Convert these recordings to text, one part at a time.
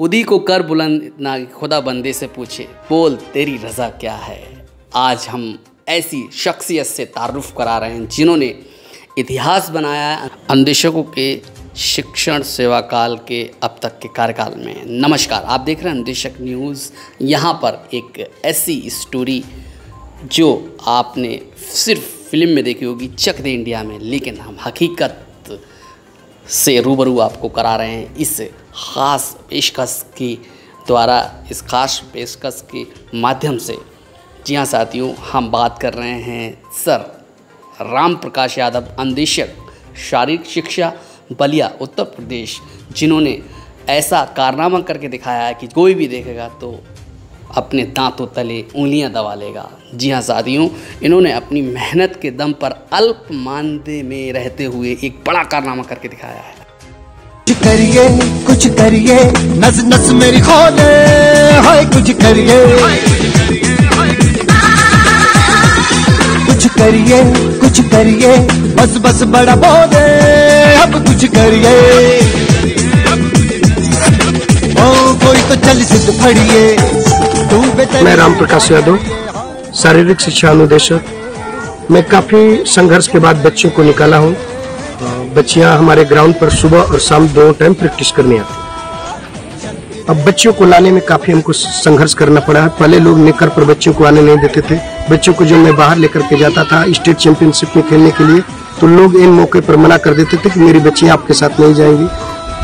खुद ही को कर बुलंद, इतना खुदा बंदे से पूछे बोल तेरी रज़ा क्या है। आज हम ऐसी शख्सियत से तारुफ करा रहे हैं जिन्होंने इतिहास बनाया है अनुदेशकों के शिक्षण सेवा काल के अब तक के कार्यकाल में। नमस्कार, आप देख रहे हैं अनुदेशक न्यूज़। यहाँ पर एक ऐसी स्टोरी जो आपने सिर्फ फिल्म में देखी होगी चक दे इंडिया में, लेकिन हम हकीकत से रूबरू आपको करा रहे हैं इस ख़ास पेशकश के द्वारा, इस ख़ास पेशकश के माध्यम से। जी हाँ साथियों, हम बात कर रहे हैं सर राम प्रकाश यादव, अनुदेशक शारीरिक शिक्षा बलिया उत्तर प्रदेश, जिन्होंने ऐसा कारनामा करके दिखाया है कि कोई भी देखेगा तो अपने दांतों तले उंगलियां दबा लेगा। जी हाँ साथियों, इन्होंने अपनी मेहनत के दम पर अल्प मानदेय में रहते हुए एक बड़ा कारनामा करके दिखाया है। कुछ करिए नस नस मेरी खोले, हाय कुछ करिए, कुछ करिए, कुछ करिए, बस बस बड़ा बोले अब कुछ करिए, ओ कोई तो चल सिद्ध फड़िए। मैं राम प्रकाश यादव, शारीरिक शिक्षा अनुदेशक। मैं काफ़ी संघर्ष के बाद बच्चों को निकाला हूँ। बच्चियाँ हमारे ग्राउंड पर सुबह और शाम दोनों टाइम प्रैक्टिस करने आती। अब बच्चों को लाने में काफ़ी हमको संघर्ष करना पड़ा है। पहले लोग निकर पर बच्चों को आने नहीं देते थे। बच्चों को जब मैं बाहर लेकर के जाता था स्टेट चैंपियनशिप में खेलने के लिए, तो लोग इन मौके पर मना कर देते थे कि मेरी बच्चियाँ आपके साथ नहीं जाएंगी।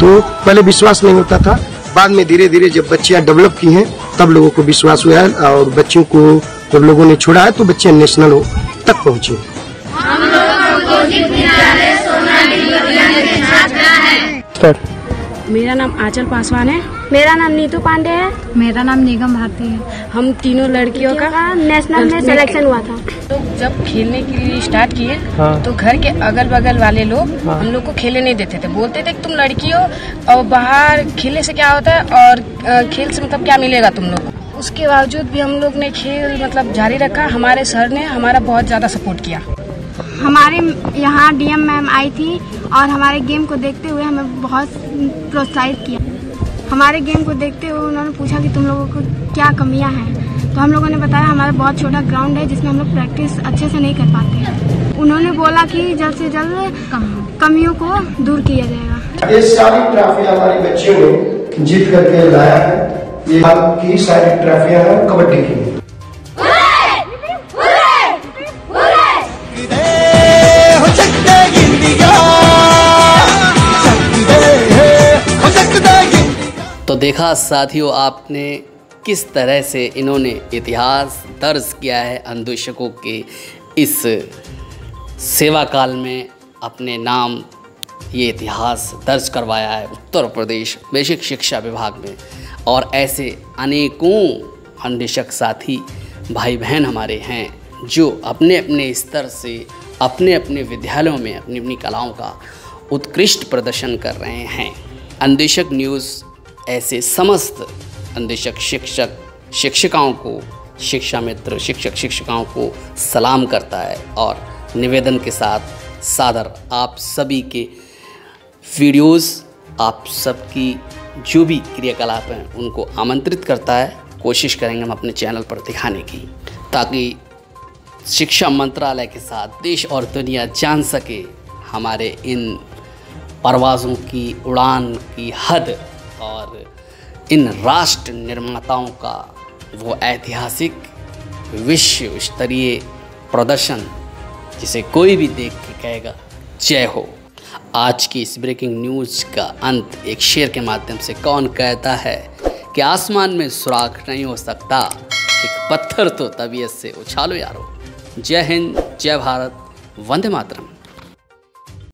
तो पहले विश्वास नहीं होता था, बाद में धीरे धीरे जब बच्चियाँ डेवलप की हैं तब लोगों को विश्वास हुआ है, और बच्चों को जब लोगों ने छोड़ा है तो बच्चियाँ नेशनल तक पहुँची। मेरा नाम आंचल पासवान है। मेरा नाम नीतू पांडे है। मेरा नाम निगम भारती है। हम तीनों लड़कियों का नेशनल में सिलेक्शन हुआ था। तो जब खेलने के लिए स्टार्ट किए तो घर के अगल बगल वाले लोग हम लोग को खेलने नहीं देते थे। बोलते थे कि तुम लड़की हो और बाहर खेलने से क्या होता है और खेल से मतलब क्या मिलेगा तुम लोग को। उसके बावजूद भी हम लोग ने खेल मतलब जारी रखा। हमारे सर ने हमारा बहुत ज़्यादा सपोर्ट किया। हमारे यहाँ डीएम मैम आई थी और हमारे गेम को देखते हुए हमें बहुत प्रोत्साहित किया। हमारे गेम को देखते हुए उन्होंने पूछा कि तुम लोगों को क्या कमियाँ हैं, तो हम लोगों ने बताया हमारा बहुत छोटा ग्राउंड है जिसमें हम लोग प्रैक्टिस अच्छे से नहीं कर पाते हैं। उन्होंने बोला कि जल्द से जल्द कमियों को दूर किया जाएगा। ये सारी ट्रॉफी हमारे बच्चों ने जीत करके लाया है। ये आपकी सारी ट्रॉफियाँ हैं कबड्डी की। तो देखा साथियों आपने किस तरह से इन्होंने इतिहास दर्ज किया है अनुदेशकों के इस सेवा काल में। अपने नाम ये इतिहास दर्ज करवाया है उत्तर प्रदेश बेसिक शिक्षा विभाग में। और ऐसे अनेकों अनुदेशक साथी भाई बहन हमारे हैं जो अपने अपने स्तर से अपने अपने विद्यालयों में अपनी अपनी कलाओं का उत्कृष्ट प्रदर्शन कर रहे हैं। अनुदेशक न्यूज़ ऐसे समस्त अनुदेशक शिक्षक शिक्षिकाओं को, शिक्षा मित्र शिक्षक शिक्षिकाओं को सलाम करता है और निवेदन के साथ सादर आप सभी के वीडियोस, आप सबकी जो भी क्रियाकलाप हैं उनको आमंत्रित करता है। कोशिश करेंगे हम अपने चैनल पर दिखाने की, ताकि शिक्षा मंत्रालय के साथ देश और दुनिया जान सके हमारे इन परवाज़ों की, उड़ान की हद और इन राष्ट्र निर्माताओं का वो ऐतिहासिक विश्व स्तरीय प्रदर्शन जिसे कोई भी देख के कहेगा जय हो। आज की इस ब्रेकिंग न्यूज़ का अंत एक शेर के माध्यम से। कौन कहता है कि आसमान में सुराख नहीं हो सकता, एक पत्थर तो तबीयत से उछालो यारो। जय हिंद, जय भारत, वंदे मातरम।